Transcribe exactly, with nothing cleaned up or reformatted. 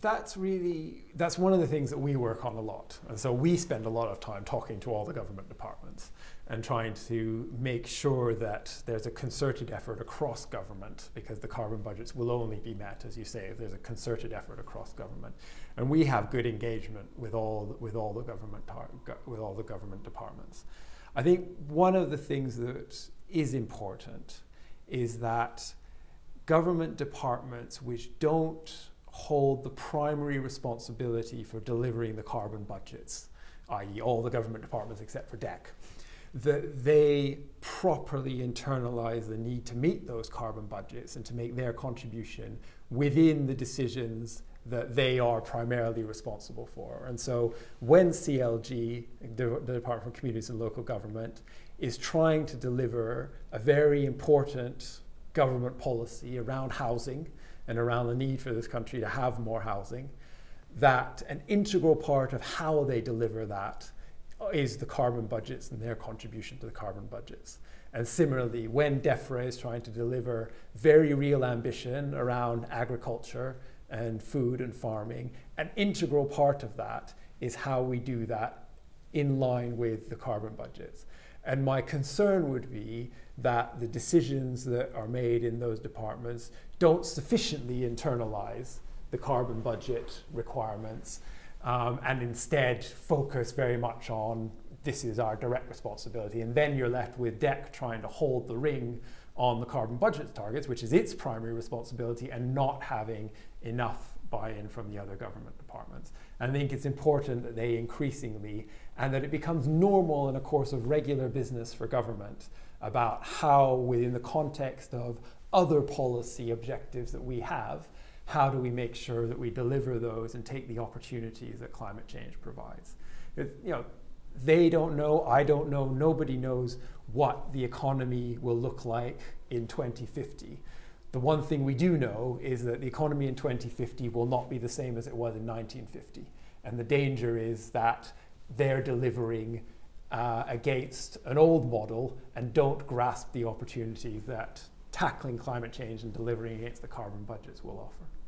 that's really, that's one of the things that we work on a lot. And so we spend a lot of time talking to all the government departments and trying to make sure that there's a concerted effort across government, because the carbon budgets will only be met, as you say, if there's a concerted effort across government. And we have good engagement with all, with all, the, government with all the government departments. I think one of the things that is important is that government departments which don't hold the primary responsibility for delivering the carbon budgets, that is all the government departments except for D E C C, that they properly internalize the need to meet those carbon budgets and to make their contribution within the decisions that they are primarily responsible for. And so when C L G, the Department for Communities and Local Government, is trying to deliver a very important government policy around housing and around the need for this country to have more housing, that an integral part of how they deliver that is the carbon budgets and their contribution to the carbon budgets. And similarly, when DEFRA is trying to deliver very real ambition around agriculture and food and farming, an integral part of that is how we do that in line with the carbon budgets. And my concern would be that the decisions that are made in those departments don't sufficiently internalize the carbon budget requirements, um, and instead focus very much on this is our direct responsibility. And then you're left with D E C C trying to hold the ring on the carbon budget targets, which is its primary responsibility, and not having enough buy-in from the other government departments. And I think it's important that they increasingly, and that it becomes normal in a course of regular business for government, about how within the context of other policy objectives that we have, how do we make sure that we deliver those and take the opportunities that climate change provides. It, you know, they don't know, I don't know, nobody knows what the economy will look like in twenty fifty. The one thing we do know is that the economy in twenty fifty will not be the same as it was in nineteen fifty. And the danger is that they're delivering uh, against an old model and don't grasp the opportunity that tackling climate change and delivering against the carbon budgets will offer.